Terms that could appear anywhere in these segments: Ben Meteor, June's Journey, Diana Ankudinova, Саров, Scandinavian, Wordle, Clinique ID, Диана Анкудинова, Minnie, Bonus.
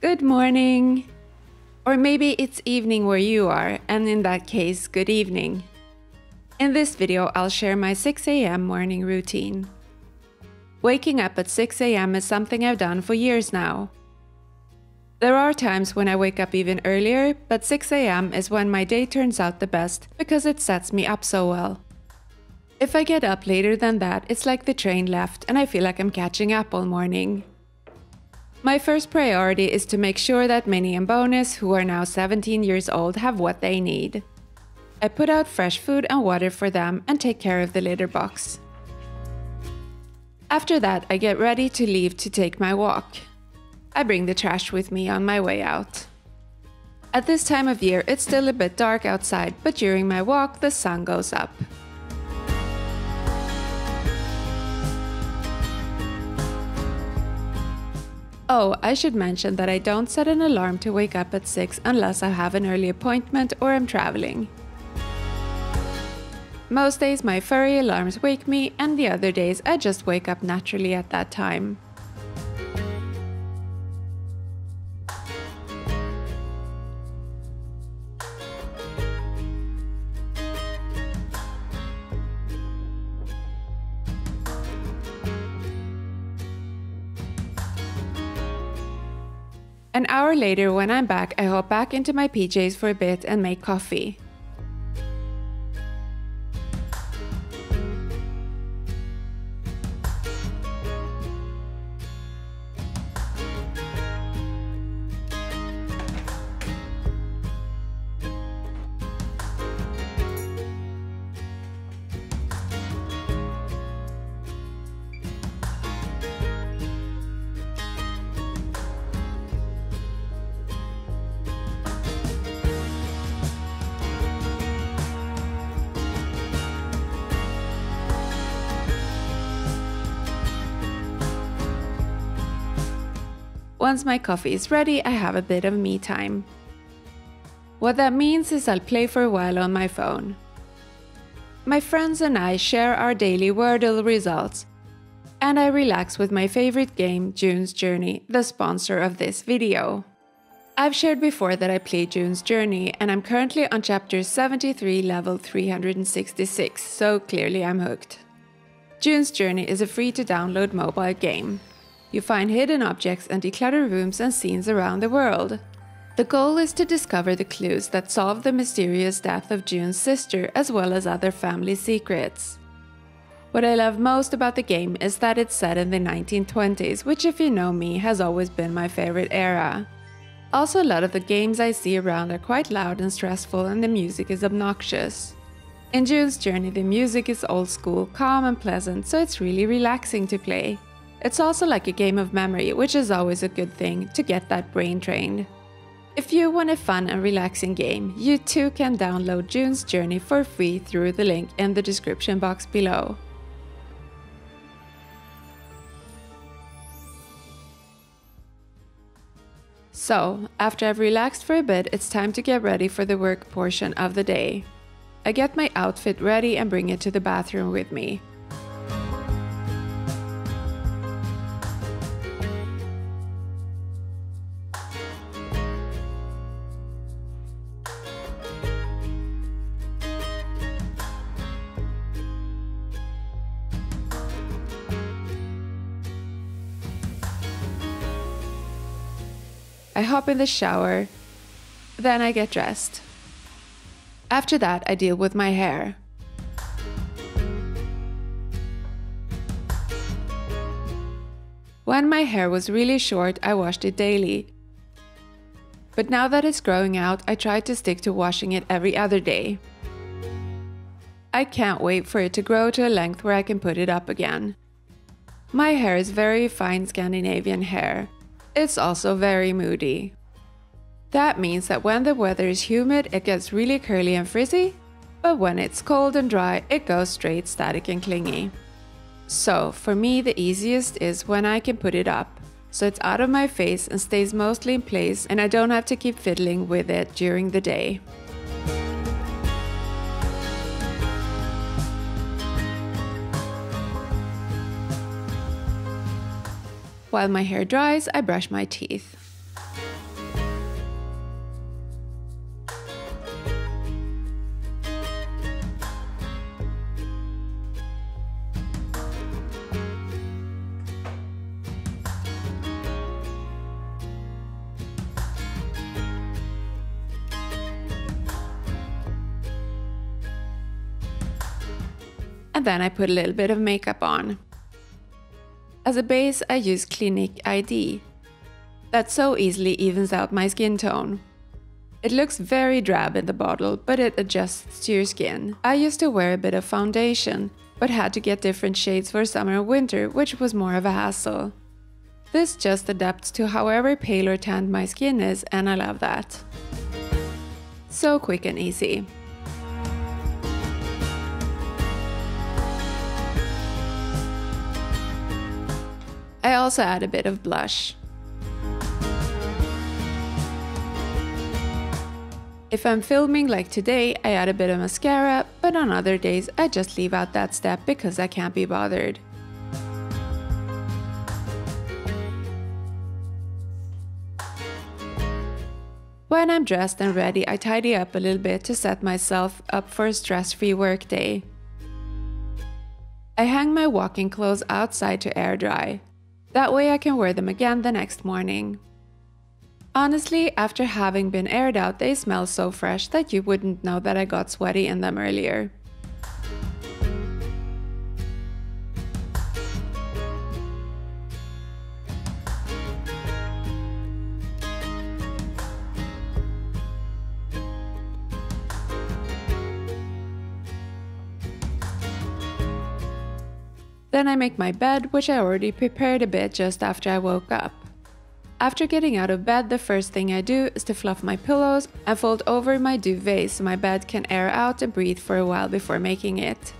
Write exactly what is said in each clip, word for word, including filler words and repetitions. Good morning! Or maybe it's evening where you are, and in that case, good evening. In this video, I'll share my six A M morning routine. Waking up at six A M is something I've done for years now. There are times when I wake up even earlier, but six A M is when my day turns out the best because it sets me up so well. If I get up later than that, it's like the train left and I feel like I'm catching up all morning. My first priority is to make sure that Minnie and Bonus, who are now seventeen years old, have what they need. I put out fresh food and water for them and take care of the litter box. After that, I get ready to leave to take my walk. I bring the trash with me on my way out. At this time of year, it's still a bit dark outside, but during my walk, the sun goes up. Oh, I should mention that I don't set an alarm to wake up at six unless I have an early appointment or I'm traveling. Most days my furry alarms wake me, and the other days I just wake up naturally at that time. An hour later, when I'm back, I hop back into my P Js for a bit and make coffee. Once my coffee is ready, I have a bit of me time. What that means is I'll play for a while on my phone. My friends and I share our daily Wordle results, and I relax with my favorite game, June's Journey, the sponsor of this video. I've shared before that I play June's Journey, and I'm currently on chapter seventy-three, level three hundred sixty-six, so clearly I'm hooked. June's Journey is a free-to-download mobile game. You find hidden objects and declutter rooms and scenes around the world. The goal is to discover the clues that solve the mysterious death of June's sister, as well as other family secrets. What I love most about the game is that it's set in the nineteen twenties, which, if you know me, has always been my favorite era. Also, a lot of the games I see around are quite loud and stressful, and the music is obnoxious. In June's Journey, the music is old school, calm and pleasant, so it's really relaxing to play. It's also like a game of memory, which is always a good thing to get that brain trained. If you want a fun and relaxing game, you too can download June's Journey for free through the link in the description box below. So, after I've relaxed for a bit, it's time to get ready for the work portion of the day. I get my outfit ready and bring it to the bathroom with me. I hop in the shower, then I get dressed. After that, I deal with my hair. When my hair was really short, I washed it daily. But now that it's growing out, I try to stick to washing it every other day. I can't wait for it to grow to a length where I can put it up again. My hair is very fine Scandinavian hair. It's also very moody. That means that when the weather is humid, it gets really curly and frizzy, but when it's cold and dry, it goes straight, static and clingy. So, for me, the easiest is when I can put it up, so it's out of my face and stays mostly in place, and I don't have to keep fiddling with it during the day. While my hair dries, I brush my teeth. and then I put a little bit of makeup on. As a base, I use Clinique I D. That so easily evens out my skin tone. It looks very drab in the bottle, but it adjusts to your skin. I used to wear a bit of foundation, but had to get different shades for summer and winter, which was more of a hassle. This just adapts to however pale or tanned my skin is, and I love that. So quick and easy. I also add a bit of blush. If I'm filming like today, I add a bit of mascara, but on other days I just leave out that step because I can't be bothered. When I'm dressed and ready, I tidy up a little bit to set myself up for a stress-free workday. I hang my walking clothes outside to air dry. That way I can wear them again the next morning. Honestly, after having been aired out, they smell so fresh that you wouldn't know that I got sweaty in them earlier. Then I make my bed, which I already prepared a bit just after I woke up. After getting out of bed, the first thing I do is to fluff my pillows and fold over my duvet so my bed can air out and breathe for a while before making it.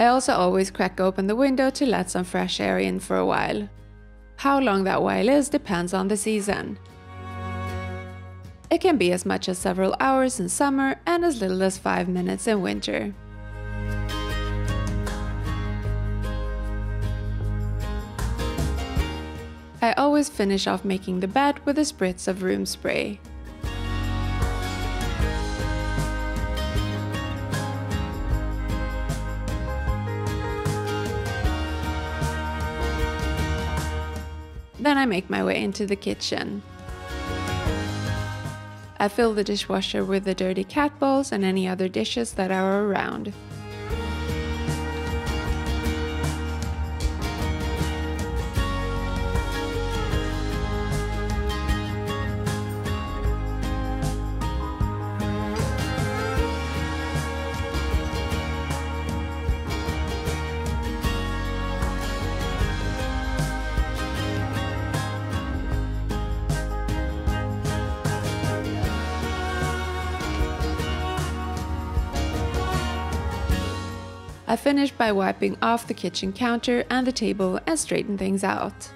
I also always crack open the window to let some fresh air in for a while. How long that while is depends on the season. It can be as much as several hours in summer and as little as five minutes in winter. I always finish off making the bed with a spritz of room spray. Then I make my way into the kitchen. I fill the dishwasher with the dirty cat bowls and any other dishes that are around. I finish by wiping off the kitchen counter and the table and straighten things out.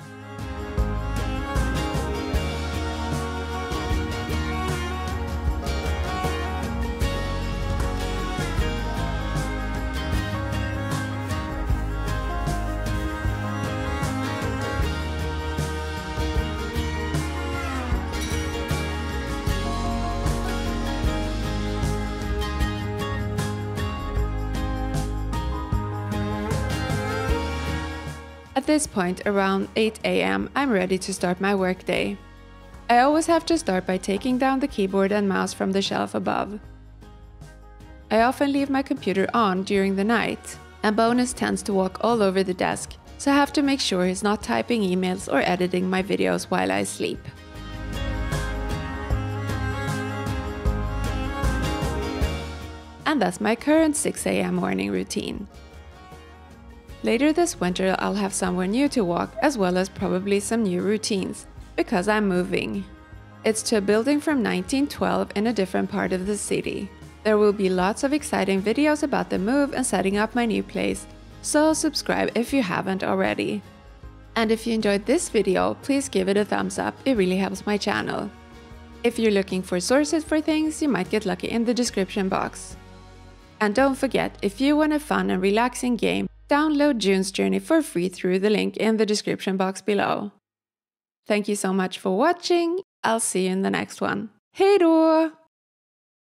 At this point, around eight A M, I'm ready to start my workday. I always have to start by taking down the keyboard and mouse from the shelf above. I often leave my computer on during the night, and Bonus tends to walk all over the desk, so I have to make sure he's not typing emails or editing my videos while I sleep. And that's my current six A M morning routine. Later this winter, I'll have somewhere new to walk, as well as probably some new routines, because I'm moving. It's to a building from nineteen twelve in a different part of the city. There will be lots of exciting videos about the move and setting up my new place, so subscribe if you haven't already. And if you enjoyed this video, please give it a thumbs up, it really helps my channel. If you're looking for sources for things, you might get lucky in the description box. And don't forget, if you want a fun and relaxing game, download June's Journey for free through the link in the description box below. Thank you so much for watching, I'll see you in the next one. Hej då!